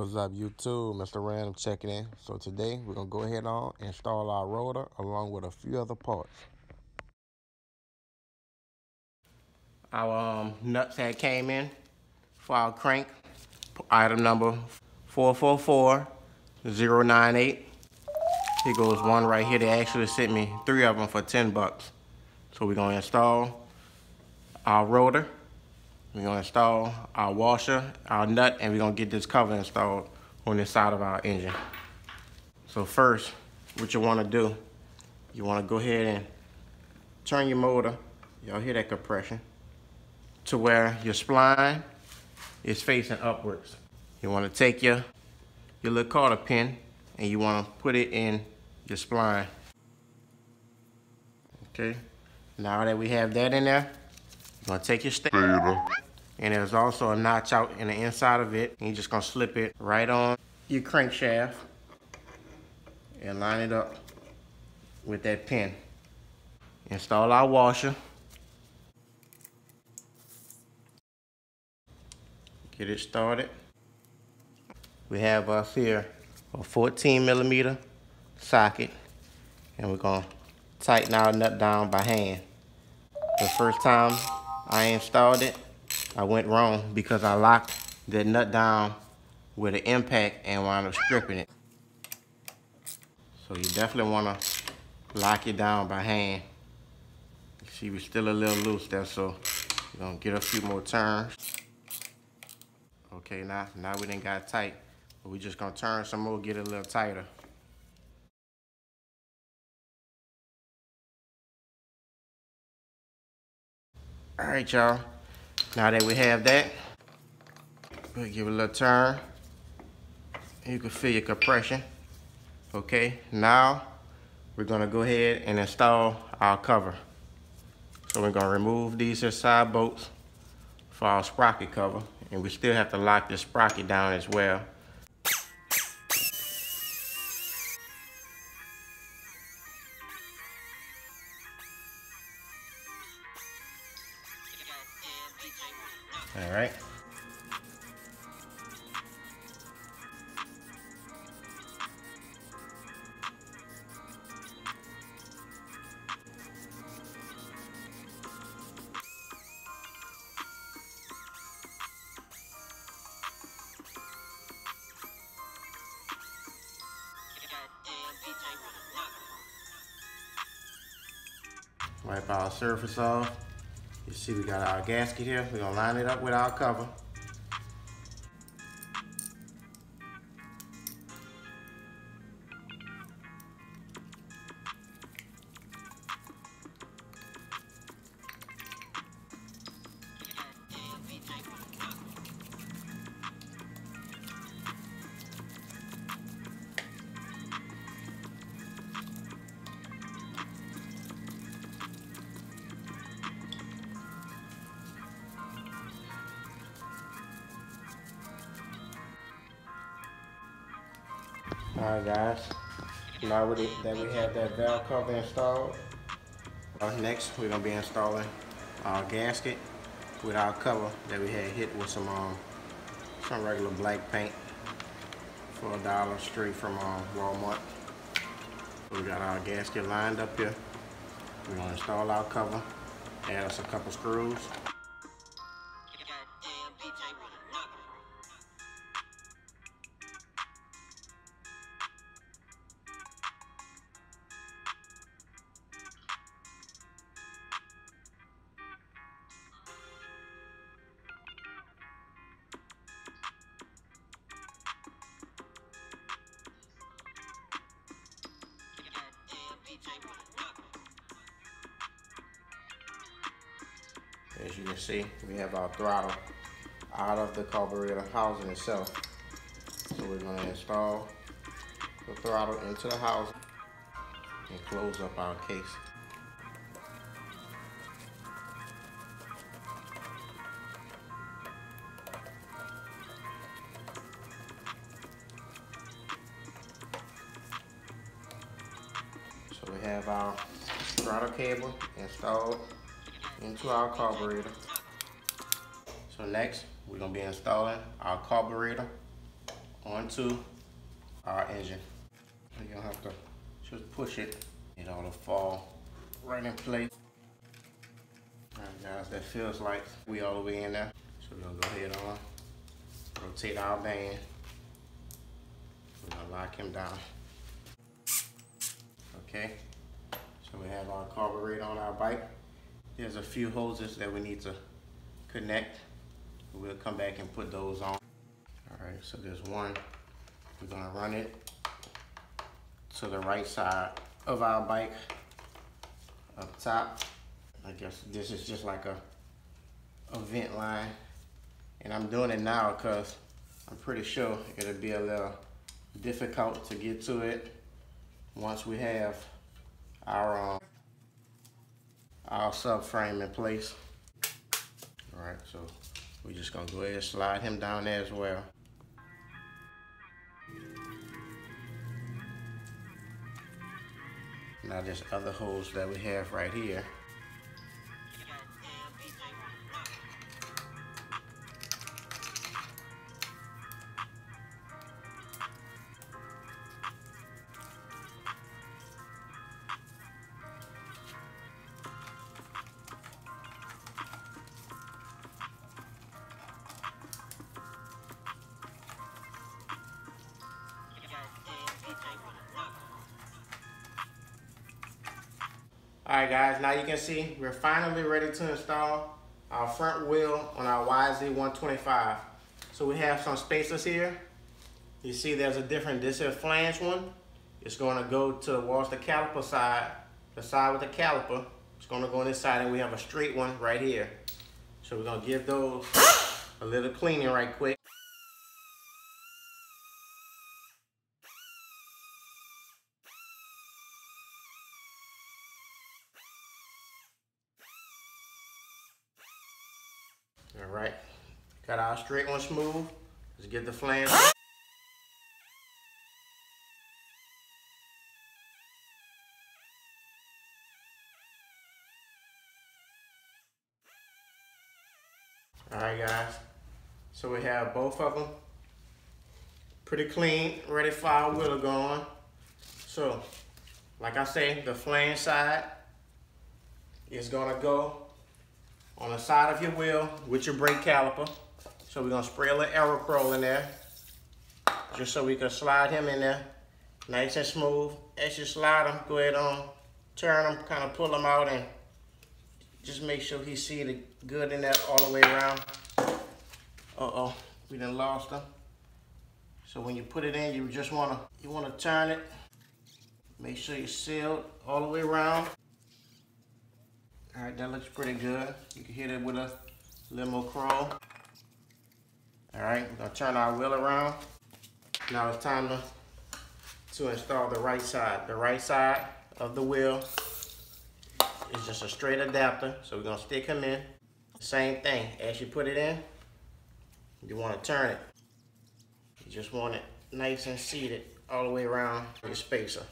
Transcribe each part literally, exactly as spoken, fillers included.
What's up YouTube, Mister Random checking in. So today we're going to go ahead on and install our rotor along with a few other parts. Our um, nuts had came in for our crank, item number four four four zero nine eight. Here goes one right here. They actually sent me three of them for ten bucks. So we're going to install our rotor. We're gonna install our washer, our nut, and we're gonna get this cover installed on this side of our engine. So first, what you wanna do, you wanna go ahead and turn your motor, y'all hear that compression, to where your spline is facing upwards. You wanna take your, your little Carter pin and you wanna put it in your spline. Okay, now that we have that in there, you're gonna take your stator, and there's also a notch out in the inside of it, and you're just gonna slip it right on your crankshaft and line it up with that pin. Install our washer. Get it started. We have us here a fourteen millimeter socket, and we're gonna tighten our nut down by hand. The first time I installed it, I went wrong because I locked that nut down with an impact and wound up stripping it. So you definitely wanna lock it down by hand. You see, we're still a little loose there, so you're gonna get a few more turns. Okay, now, now we done got tight, but we're just gonna turn some more, get it a little tighter. All right, y'all, now that we have that, we'll give it a little turn. You can feel your compression. Okay, now we're gonna go ahead and install our cover. So we're gonna remove these here side bolts for our sprocket cover, and we still have to lock this sprocket down as well. All right. Wipe our surface off. You see we got our gasket here. We're gonna line it up with our cover. Alright guys, now that we have that valve cover installed, uh, next we're going to be installing our gasket with our cover that we had hit with some um, some regular black paint for a dollar straight from um, Walmart. We got our gasket lined up here. We're going to install our cover, add us a couple screws. As you can see, we have our throttle out of the carburetor housing itself. So we're going to install the throttle into the housing and close up our case. So we have our throttle cable installed into our carburetor. So next, we're gonna be installing our carburetor on onto our engine. You'll have to just push it, it ought to fall right in place. All right, guys, that feels like we all the way in there. So we'll go ahead on, rotate our band. We're gonna lock him down. Okay, so we have our carburetor on our bike. There's a few hoses that we need to connect. We'll come back and put those on. All right, so there's one. We're gonna run it to the right side of our bike up top. I guess this is just like a, a vent line. And I'm doing it now because I'm pretty sure it'll be a little difficult to get to it once we have our, um, our subframe in place. All right, so we're just gonna go ahead and slide him down there as well. Now there's other holes that we have right here. Alright guys, now you can see we're finally ready to install our front wheel on our Y Z one twenty-five. So we have some spacers here. You see there's a different, this is a flange one. It's going to go towards the caliper side, the side with the caliper. It's going to go on this side, and we have a straight one right here. So we're going to give those a little cleaning right quick. All right, got our straight one smooth. Let's get the flange. All right, guys. So we have both of them pretty clean, ready for our wheel going. So, like I say, the flange side is gonna go on the side of your wheel with your brake caliper. So we're gonna spray a little Aerocrol in there, just so we can slide him in there, nice and smooth. As you slide him, go ahead on, turn him, kind of pull him out, and just make sure he's seated good in there all the way around. Uh-oh, we done lost him. So when you put it in, you just wanna, you wanna turn it, make sure you're sealed all the way around. All right, that looks pretty good. You can hit it with a little more crawl. All right, we're gonna turn our wheel around. Now it's time to, to install the right side. The right side of the wheel is just a straight adapter. So we're gonna stick him in. Same thing, as you put it in, you wanna turn it. You just want it nice and seated all the way around your spacer.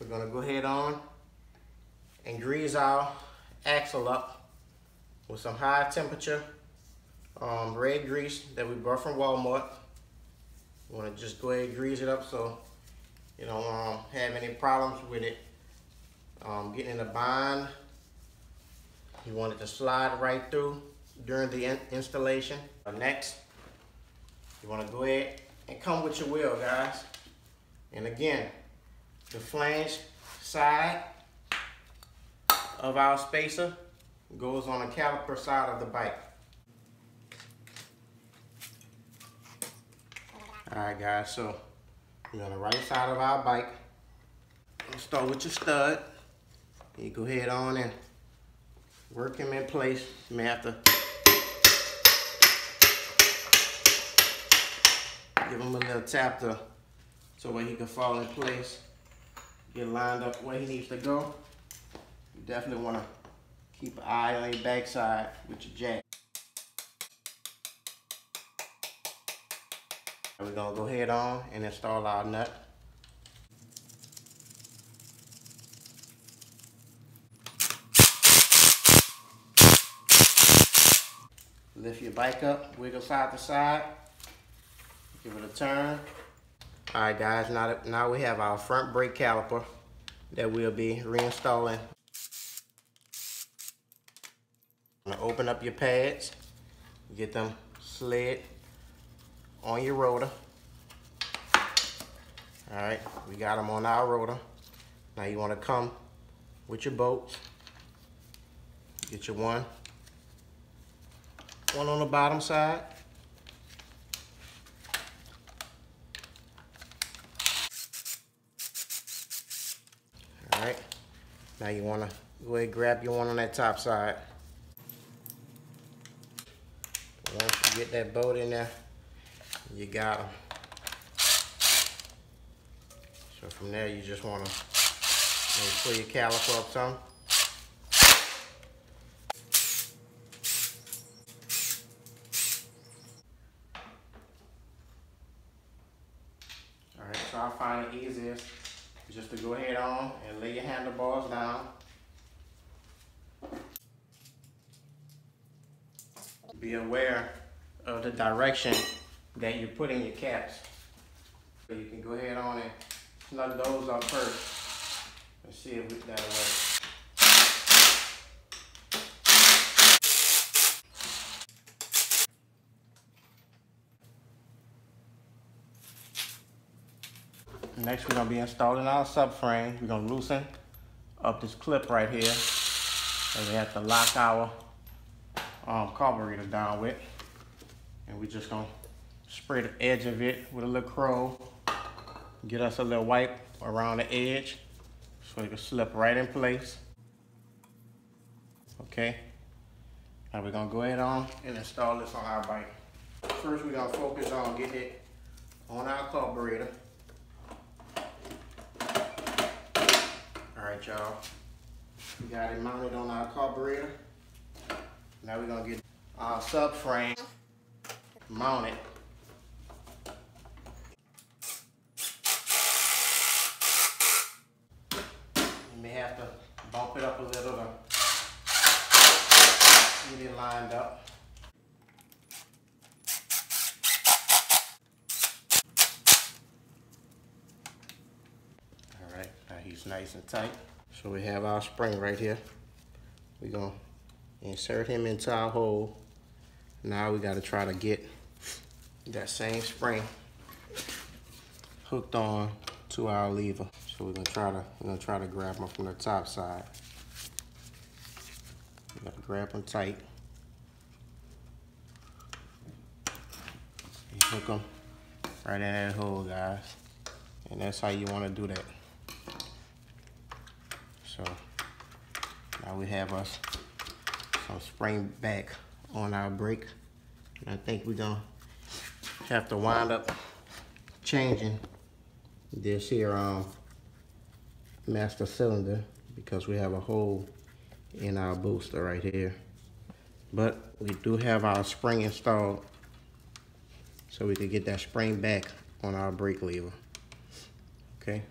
We're gonna go ahead on and grease our axle up with some high temperature um, red grease that we bought from Walmart. You wanna just go ahead and grease it up so you don't um, have any problems with it um, getting in a bind. You want it to slide right through during the in installation. Next, you wanna go ahead and come with your wheel, guys. And again, the flange side of our spacer goes on the caliper side of the bike. All right, guys, so we're on the right side of our bike. Let's start with your stud. You go ahead on and work him in place. You may have to give him a little tap to so where he can fall in place, get lined up where he needs to go. You definitely want to keep an eye on your backside with your jack. And we're going to go ahead on and install our nut. Lift your bike up, wiggle side to side. Give it a turn. All right, guys, now, now we have our front brake caliper that we'll be reinstalling. I'm gonna open up your pads, get them slid on your rotor. All right, we got them on our rotor. Now you wanna come with your bolts, get your one, one on the bottom side. All right, now you wanna go ahead and grab your one on that top side. Once you get that bolt in there, you got them. So from there, you just wanna maybe pull your caliper up some. All right, so I find it easiest just to go ahead on and lay your handlebars down. Be aware of the direction that you're putting your caps. So you can go ahead on and snug those up first. Let's see if we can that'll work. Next, we're gonna be installing our subframe. We're gonna loosen up this clip right here, and we have to lock our um, carburetor down with. And we're just gonna spray the edge of it with a little crow. Get us a little wipe around the edge, so it can slip right in place. Okay, now we're gonna go ahead on and install this on our bike. First, we're gonna focus on getting it on our carburetor. All right, y'all, we got it mounted on our carburetor. Now we're gonna get our subframe mounted. Have to bump it up a little to get it lined up. All right, now he's nice and tight. So we have our spring right here. We're gonna insert him into our hole. Now we gotta try to get that same spring hooked on to our lever. So we're gonna try to we're gonna try to grab them from the top side. We gotta grab them tight. You hook them right in that hole, guys, and that's how you want to do that. So now we have us some spring back on our brake, and I think we're gonna have to wind up changing this here um. master cylinder, because we have a hole in our booster right here. But we do have our spring installed, so we can get that spring back on our brake lever. Okay.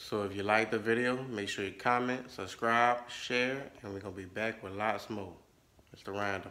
So if you like the video, make sure you comment, subscribe, share, and we're going to be back with lots more. Mister Random.